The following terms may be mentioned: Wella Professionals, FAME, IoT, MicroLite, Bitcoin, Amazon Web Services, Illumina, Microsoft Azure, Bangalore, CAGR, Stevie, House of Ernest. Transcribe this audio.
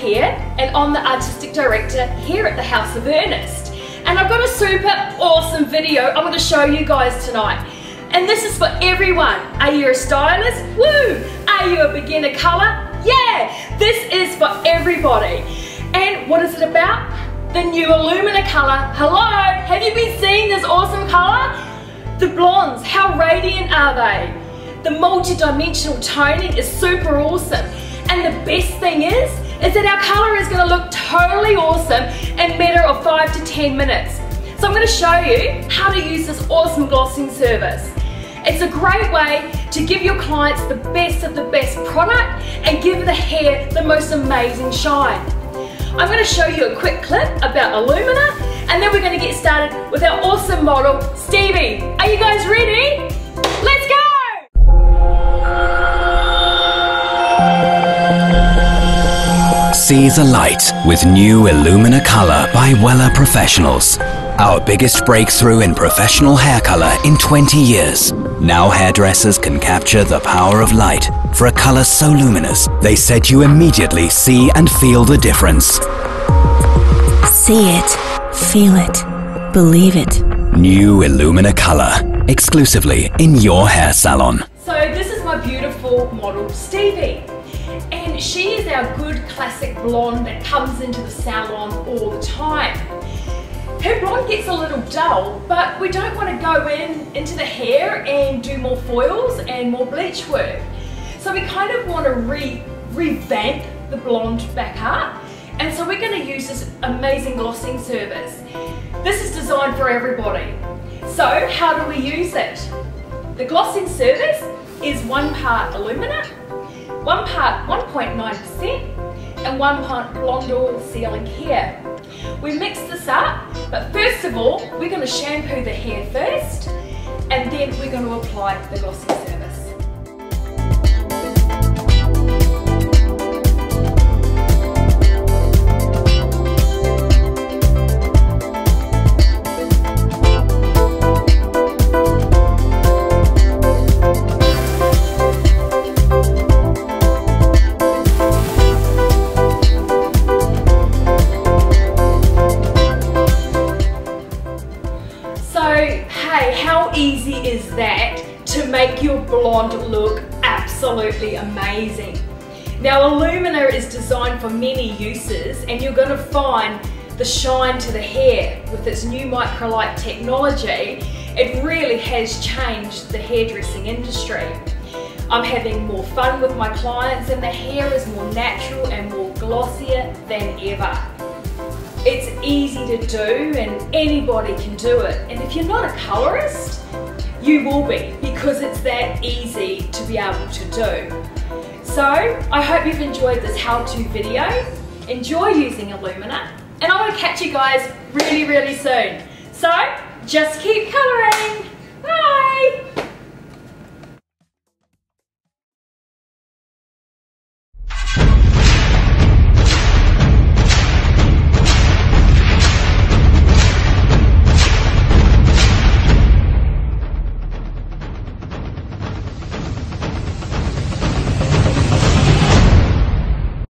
here and I'm the Artistic Director here at the House of Ernest. And I've got a super awesome video I'm going to show you guys tonight. And this is for everyone. Are you a stylist? Woo! Are you a beginner colour? Yeah! This is for everybody. And what is it about? The new Illumina colour. Hello! Have you been seeing this awesome colour? The blondes, how radiant are they? The multi-dimensional toning is super awesome. And the best thing is that our colour is going to look totally awesome in a matter of 5 to 10 minutes. So I'm going to show you how to use this awesome glossing service. It's a great way to give your clients the best of the best product and give the hair the most amazing shine. I'm going to show you a quick clip about Illumina and then we're going to get started with our awesome model, Stevie. Are you guys ready? Let's go! See the light with new Illumina Colour by Wella Professionals. Our biggest breakthrough in professional hair colour in 20 years. Now hairdressers can capture the power of light for a colour so luminous they said you immediately see and feel the difference. See it, feel it, believe it. New Illumina Colour, exclusively in your hair salon. So this is my beautiful model Stevie. And she is our good classic blonde that comes into the salon all the time. Her blonde gets a little dull, but we don't want to go into the hair and do more foils and more bleach work. So we kind of want to revamp the blonde back up. And so we're going to use this amazing glossing service. This is designed for everybody. So how do we use it? The glossing service is one part Illumina, one part 1.9% and one part blonde oil sealing hair. We mix this up, but first of all we're going to shampoo the hair first and then we're going to apply the glossing service. How easy is that to make your blonde look absolutely amazing? Now Illumina is designed for many uses and you're going to find the shine to the hair with its new MicroLite technology. It really has changed the hairdressing industry. I'm having more fun with my clients and the hair is more natural and more glossier than ever. It's easy to do and anybody can do it, and if you're not a colourist you will be, because it's that easy to be able to do. So I hope you've enjoyed this how-to video. Enjoy using Illumina and I want to catch you guys really soon. So just keep colouring!